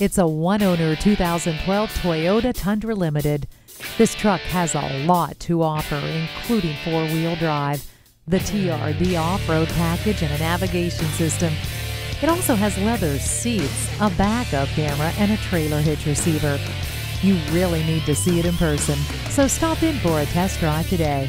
It's a one-owner 2012 Toyota Tundra Limited. This truck has a lot to offer, including four-wheel drive, the TRD off-road package, and a navigation system. It also has leather seats, a backup camera, and a trailer hitch receiver. You really need to see it in person, so stop in for a test drive today.